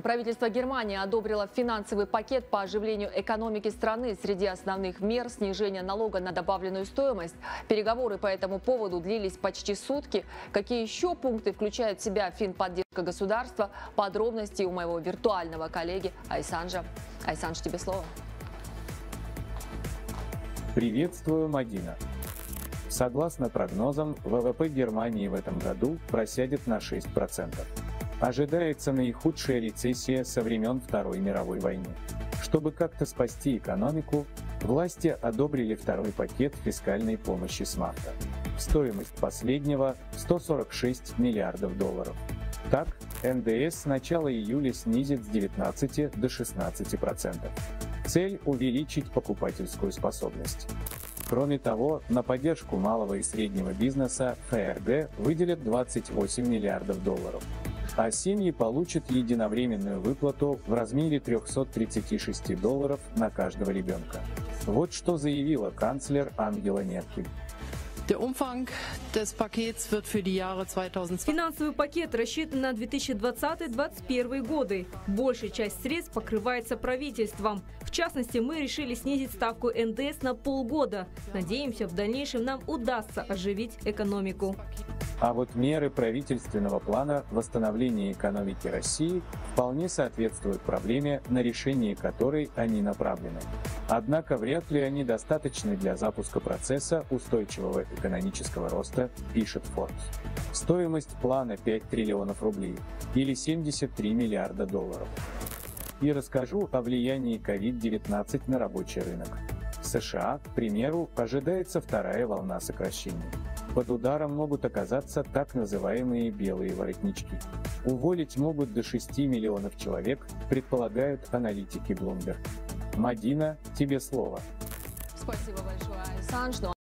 Правительство Германии одобрило финансовый пакет по оживлению экономики страны. Среди основных мер снижение налога на добавленную стоимость. Переговоры по этому поводу длились почти сутки. Какие еще пункты включают в себя финподдержка государства? Подробности у моего виртуального коллеги Айсанджа. Айсандж, тебе слово. Приветствую, Мадина. Согласно прогнозам, ВВП Германии в этом году просядет на 6%. Ожидается наихудшая рецессия со времен Второй мировой войны. Чтобы как-то спасти экономику, власти одобрили второй пакет фискальной помощи с марта. Стоимость последнего – 146 миллиардов долларов. Так, НДС с начала июля снизит с 19 до 16%. Цель – увеличить покупательскую способность. Кроме того, на поддержку малого и среднего бизнеса ФРГ выделят 28 миллиардов долларов. А семьи получат единовременную выплату в размере 336 долларов на каждого ребенка. Вот что заявила канцлер Ангела Меркель. Финансовый пакет рассчитан на 2020-2021 годы. Большая часть средств покрывается правительством. В частности, мы решили снизить ставку НДС на полгода. Надеемся, в дальнейшем нам удастся оживить экономику. А вот меры правительственного плана восстановления экономики России вполне соответствуют проблеме, на решение которой они направлены. Однако вряд ли они достаточны для запуска процесса устойчивого экономического роста, пишет Forbes. Стоимость плана 5 триллионов рублей или 73 миллиарда долларов. И расскажу о влиянии COVID-19 на рабочий рынок. В США, к примеру, ожидается вторая волна сокращений. Под ударом могут оказаться так называемые белые воротнички. Уволить могут до 6 миллионов человек, предполагают аналитики Bloomberg. Мадина, тебе слово. Спасибо большое, Айсандж.